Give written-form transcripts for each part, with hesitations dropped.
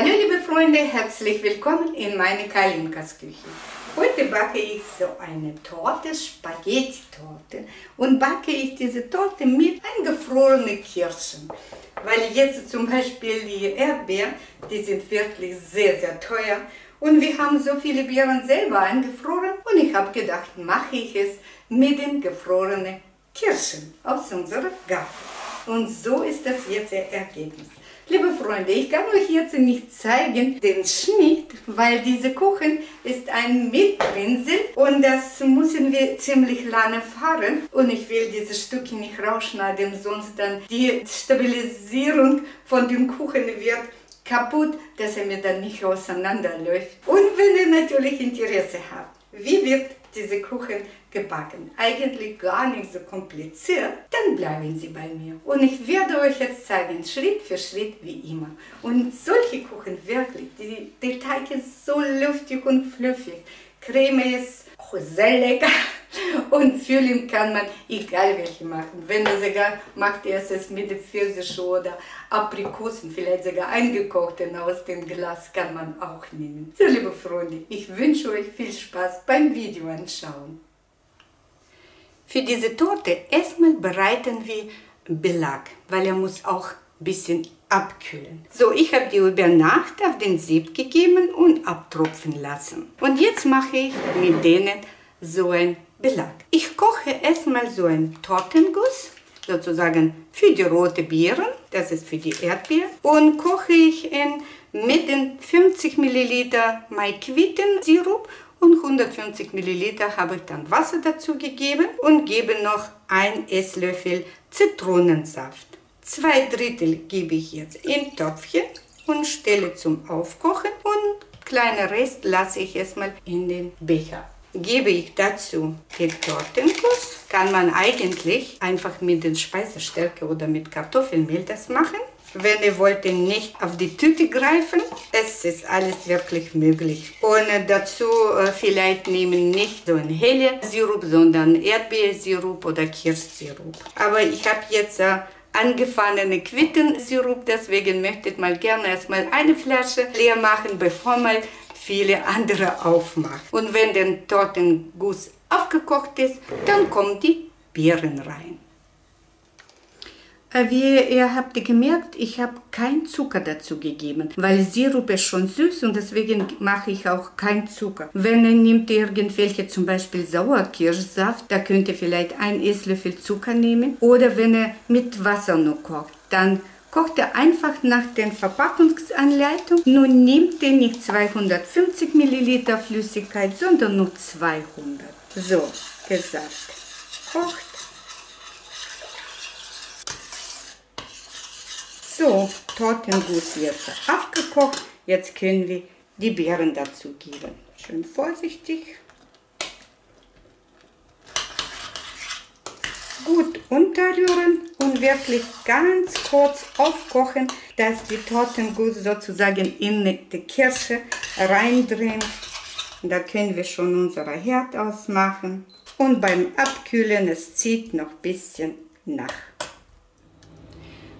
Hallo liebe Freunde, herzlich willkommen in meine Kalinkas Küche. Heute backe ich so eine Torte, Spaghetti-Torte, und backe ich diese Torte mit eingefrorenen Kirschen. Weil jetzt zum Beispiel die Erdbeeren, die sind wirklich sehr, sehr teuer und wir haben so viele Beeren selber eingefroren und ich habe gedacht, mache ich es mit den gefrorenen Kirschen aus unserer Garten. Und so ist das jetzt das Ergebnis. Liebe Freunde, ich kann euch jetzt nicht zeigen den Schnitt, weil dieser Kuchen ist ein Mitbringsel und das müssen wir ziemlich lange fahren und ich will diese Stücke nicht rausschneiden, sonst dann die Stabilisierung von dem Kuchen wird kaputt, dass er mir dann nicht auseinanderläuft. Und wenn ihr natürlich Interesse habt, wie wird dieser Kuchen gebacken, eigentlich gar nicht so kompliziert, dann bleiben Sie bei mir. Und ich werde euch jetzt zeigen, Schritt für Schritt wie immer. Und solche Kuchen wirklich, der Teig ist so luftig und fluffig, Creme ist auch sehr lecker und Füllung kann man egal welche machen. Wenn ihr sogar macht, ihr es mit Pfirsich oder Aprikosen, vielleicht sogar eingekochten aus dem Glas kann man auch nehmen. So liebe Freunde, ich wünsche euch viel Spaß beim Video anschauen. Für diese Torte erstmal bereiten wir Belag, weil er muss auch ein bisschen abkühlen. So, ich habe die über Nacht auf den Sieb gegeben und abtropfen lassen. Und jetzt mache ich mit denen so einen Belag. Ich koche erstmal so einen Tortenguss, sozusagen für die roten Beeren, das ist für die Erdbeeren, und koche ich ihn mit den 50 ml Maiquitten-Sirup und 150 ml habe ich dann Wasser dazu gegeben und gebe noch 1 Esslöffel Zitronensaft. 2 Drittel gebe ich jetzt in Töpfchen und stelle zum Aufkochen und kleinen Rest lasse ich erstmal in den Becher. Gebe ich dazu den Tortenguss, kann man eigentlich einfach mit den Speisestärke oder mit Kartoffelmehl das machen. Wenn ihr wollt, nicht auf die Tüte greifen, es ist alles wirklich möglich. Und dazu vielleicht nehmen nicht so einen hellen Sirup, sondern Erdbeersirup oder Kirschsirup. Aber ich habe jetzt angefahrene Quittensirup, deswegen möchte ich mal gerne erstmal eine Flasche leer machen, bevor man viele andere aufmacht. Und wenn der Tortenguss aufgekocht ist, dann kommen die Beeren rein. Wie ihr habt gemerkt, ich habe keinen Zucker dazu gegeben, weil Sirup ist schon süß und deswegen mache ich auch keinen Zucker. Wenn ihr nehmt irgendwelche, zum Beispiel Sauerkirschsaft, da könnt ihr vielleicht 1 Esslöffel Zucker nehmen. Oder wenn ihr mit Wasser nur kocht, dann kocht ihr einfach nach der Verpackungsanleitung. Nur nehmt ihr nicht 250 ml Flüssigkeit, sondern nur 200. So, gesagt, kocht. So, Tortenguss jetzt aufgekocht. Jetzt können wir die Beeren dazu geben. Schön vorsichtig. Gut unterrühren und wirklich ganz kurz aufkochen, dass die Tortenguss sozusagen in die Kirsche reindringt. Da können wir schon unsere Herd ausmachen. Und beim Abkühlen, es zieht noch ein bisschen nach.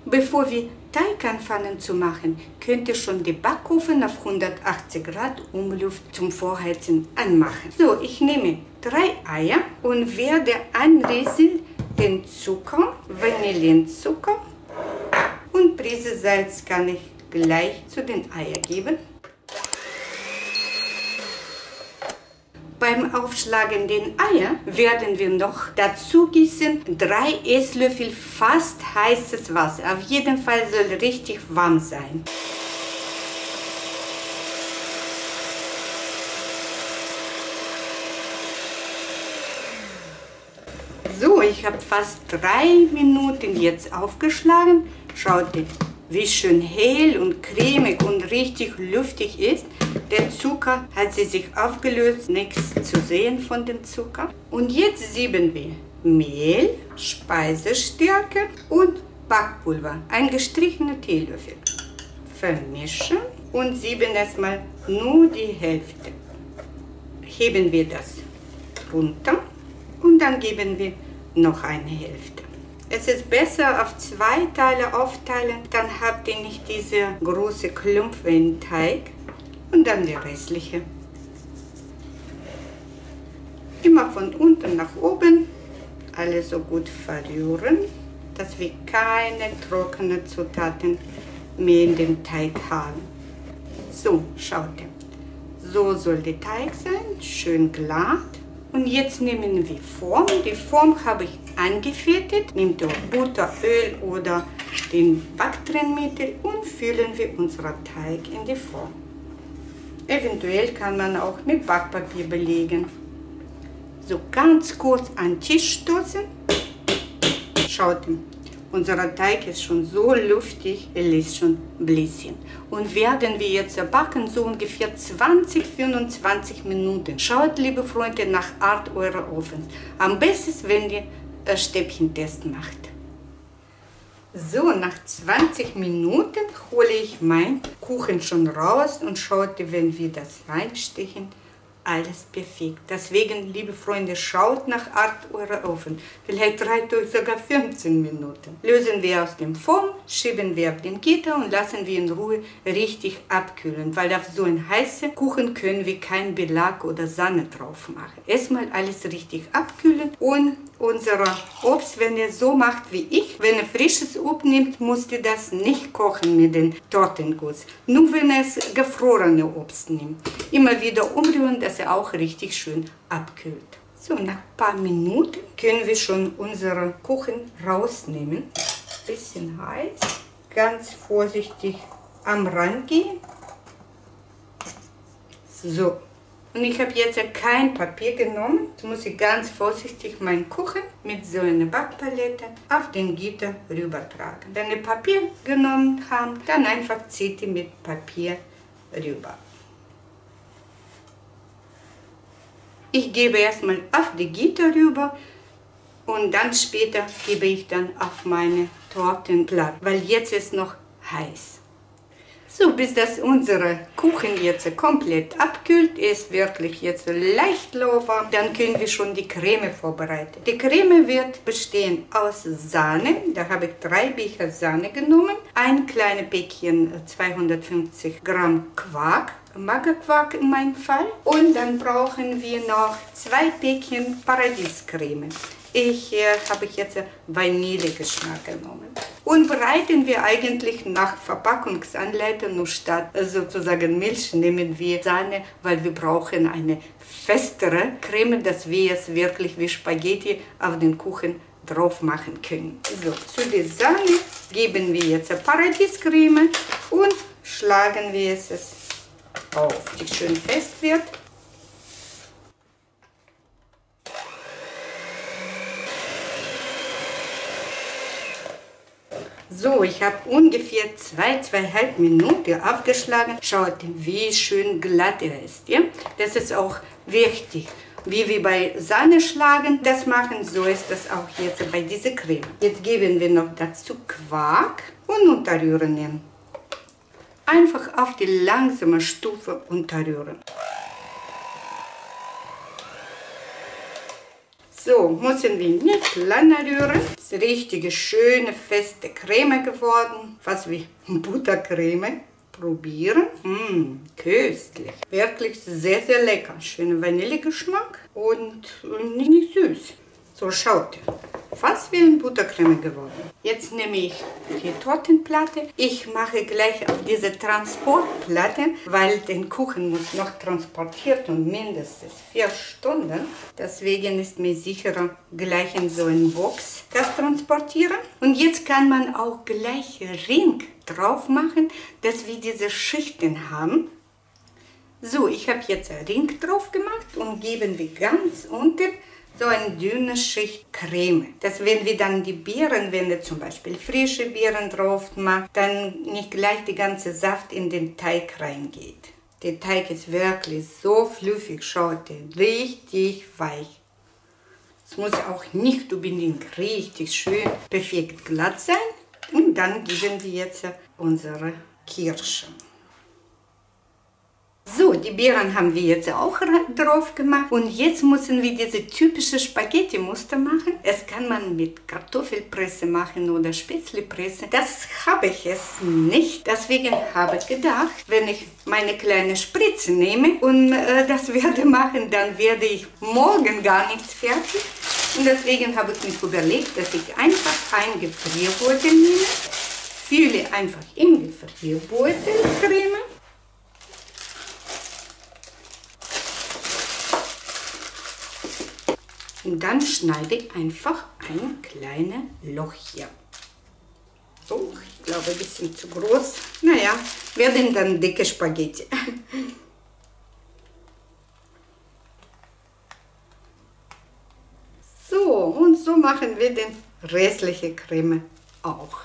Bevor wir Teig anfangen zu machen, könnt ihr schon den Backofen auf 180 Grad Umluft zum Vorheizen anmachen. So, ich nehme 3 Eier und werde anrieseln den Zucker, Vanillenzucker und Prise Salz kann ich gleich zu den Eiern geben. Beim Aufschlagen der Eier werden wir noch dazu gießen 3 Esslöffel fast heißes Wasser. Auf jeden Fall soll richtig warm sein. So, ich habe fast 3 Minuten jetzt aufgeschlagen. Schaut, wie schön hell und cremig und richtig luftig ist. Der Zucker hat sich aufgelöst, nichts zu sehen von dem Zucker. Und jetzt sieben wir Mehl, Speisestärke und Backpulver, ein gestrichener Teelöffel. Vermischen und sieben erstmal nur die Hälfte. Heben wir das runter und dann geben wir noch eine Hälfte. Es ist besser auf zwei Teile aufteilen, dann habt ihr nicht diese große Klumpen im Teig und dann die restliche. Immer von unten nach oben alles so gut verrühren, dass wir keine trockenen Zutaten mehr in dem Teig haben. So, schaut ihr. So soll der Teig sein, schön glatt. Und jetzt nehmen wir Form. Die Form habe ich angefertigt. Nehmt ihr Butter, Öl oder den Backtrennmittel und füllen wir unseren Teig in die Form. Eventuell kann man auch mit Backpapier belegen. So ganz kurz an den Tisch stoßen. Schaut, unser Teig ist schon so luftig, er lässt schon bläschen. Und werden wir jetzt backen, so ungefähr 20–25 Minuten. Schaut, liebe Freunde, nach Art eurer Ofens. Am besten ist, wenn ihr einen Stäbchentest macht. So, nach 20 Minuten hole ich meinen Kuchen schon raus und schaut, wenn wir das reinstechen, alles perfekt. Deswegen, liebe Freunde, schaut nach Art eurer Ofen. Vielleicht reicht euch sogar 15 Minuten. Lösen wir aus dem Form, schieben wir auf den Gitter und lassen wir in Ruhe richtig abkühlen, weil auf so einen heißen Kuchen können wir keinen Belag oder Sahne drauf machen. Erstmal alles richtig abkühlen und unser Obst, wenn ihr so macht wie ich, wenn ihr frisches Obst nehmt, müsst ihr das nicht kochen mit dem Tortenguss. Nur wenn ihr es gefrorene Obst nimmt. Immer wieder umrühren, dass er auch richtig schön abkühlt. So, nach ein paar Minuten können wir schon unseren Kuchen rausnehmen. Bisschen heiß. Ganz vorsichtig am Rand gehen. So. Und ich habe jetzt kein Papier genommen. Jetzt muss ich ganz vorsichtig meinen Kuchen mit so einer Backpalette auf den Gitter rübertragen. Wenn ihr Papier genommen habt, dann einfach zieht ihr mit Papier rüber. Ich gebe erstmal auf die Gitter rüber und dann später gebe ich dann auf meine Tortenplatte, weil jetzt ist noch heiß. So, bis das unser Kuchen jetzt komplett abkühlt, ist wirklich jetzt leicht lauwarm, dann können wir schon die Creme vorbereiten. Die Creme wird bestehen aus Sahne, da habe ich 3 Becher Sahne genommen, ein kleines Päckchen 250 Gramm Quark, Magerquark in meinem Fall, und dann brauchen wir noch 2 Päckchen Paradiescreme. Habe ich jetzt Vanillegeschmack genommen. Und bereiten wir eigentlich nach Verpackungsanleitung, nur statt sozusagen Milch nehmen wir Sahne, weil wir brauchen eine festere Creme, dass wir es wirklich wie Spaghetti auf den Kuchen drauf machen können. So, zu der Sahne geben wir jetzt Paradiescreme und schlagen wir es auf, die schön fest wird. So, ich habe ungefähr 2–2,5 Minuten aufgeschlagen. Schaut, wie schön glatt er ist. Ja? Das ist auch wichtig. Wie wir bei Sahne schlagen, das machen, so ist das auch jetzt bei dieser Creme. Jetzt geben wir noch dazu Quark und unterrühren ihn. Einfach auf die langsame Stufe unterrühren. So, müssen wir nicht lange rühren. Das ist richtige, schöne, feste Creme geworden. Fast wie Buttercreme. Probieren. Köstlich. Wirklich sehr, sehr lecker. Schöner Vanillegeschmack und nicht süß. So, schaut. Fast wie eine Buttercreme geworden. Jetzt nehme ich die Tortenplatte. Ich mache gleich auf diese Transportplatte, weil den Kuchen muss noch transportiert und mindestens 4 Stunden. Deswegen ist mir sicherer, gleich in so eine Box das transportieren. Und jetzt kann man auch gleich Ring drauf machen, dass wir diese Schichten haben. So, ich habe jetzt einen Ring drauf gemacht und geben wir ganz unten so eine dünne Schicht Creme, dass wenn wir dann die Beeren, wenn ihr zum Beispiel frische Beeren drauf macht, dann nicht gleich die ganze Saft in den Teig reingeht. Der Teig ist wirklich so fluffig, schaut ihr, richtig weich. Es muss auch nicht unbedingt richtig schön perfekt glatt sein. Und dann geben wir jetzt unsere Kirschen. So, die Beeren haben wir jetzt auch drauf gemacht und jetzt müssen wir diese typische Spaghetti-Muster machen. Es kann man mit Kartoffelpresse machen oder Spätzlepresse. Das habe ich es nicht. Deswegen habe ich gedacht, wenn ich meine kleine Spritze nehme und das werde machen, dann werde ich morgen gar nichts fertig. Und deswegen habe ich mich überlegt, dass ich einfach einen Gefrierbeutel nehme, fülle einfach im Gefrierbeutel Creme. Und dann schneide ich einfach ein kleines Loch hier. Oh, ich glaube ein bisschen zu groß. Naja, werden dann dicke Spaghetti. So, und so machen wir den restlichen Creme auch.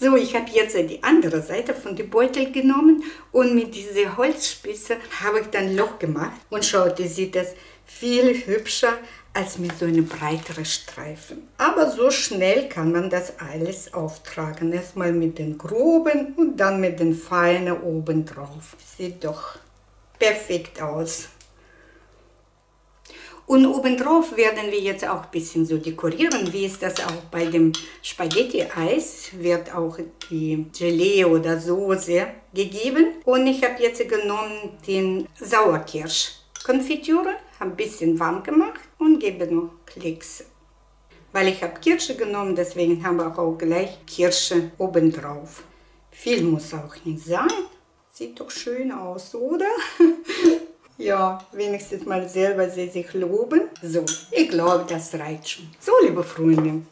So, ich habe jetzt die andere Seite von dem Beutel genommen und mit dieser Holzspitze habe ich dann ein Loch gemacht. Und schaut, ihr seht das viel hübscher als mit so einem breiteren Streifen. Aber so schnell kann man das alles auftragen. Erstmal mit den groben und dann mit den feinen oben drauf. Sieht doch perfekt aus. Und obendrauf werden wir jetzt auch ein bisschen so dekorieren, wie ist das auch bei dem Spaghetti-Eis, wird auch die Gelee oder Soße gegeben. Und ich habe jetzt genommen den Sauerkirsch-Konfitüre, habe ein bisschen warm gemacht und gebe noch Klecks. Weil ich habe Kirsche genommen, deswegen haben wir auch gleich Kirsche obendrauf. Viel muss auch nicht sein, sieht doch schön aus, oder? Ja, wenigstens mal selber sich loben. So, ich glaube, das reicht schon. So, liebe Freunde,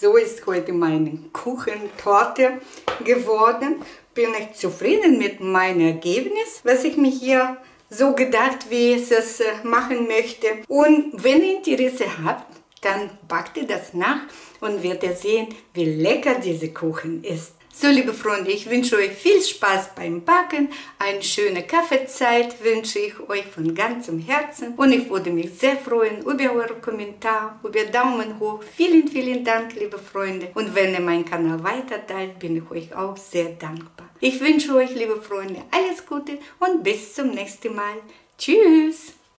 so ist heute meine Kuchentorte geworden. Bin ich zufrieden mit meinem Ergebnis, was ich mir hier so gedacht, wie ich es machen möchte. Und wenn ihr Interesse habt, dann backt ihr das nach und werdet sehen, wie lecker dieser Kuchen ist. So, liebe Freunde, ich wünsche euch viel Spaß beim Backen, eine schöne Kaffeezeit wünsche ich euch von ganzem Herzen und ich würde mich sehr freuen über eure Kommentare, über Daumen hoch. Vielen, vielen Dank, liebe Freunde, und wenn ihr meinen Kanal weiterteilt, bin ich euch auch sehr dankbar. Ich wünsche euch, liebe Freunde, alles Gute und bis zum nächsten Mal. Tschüss!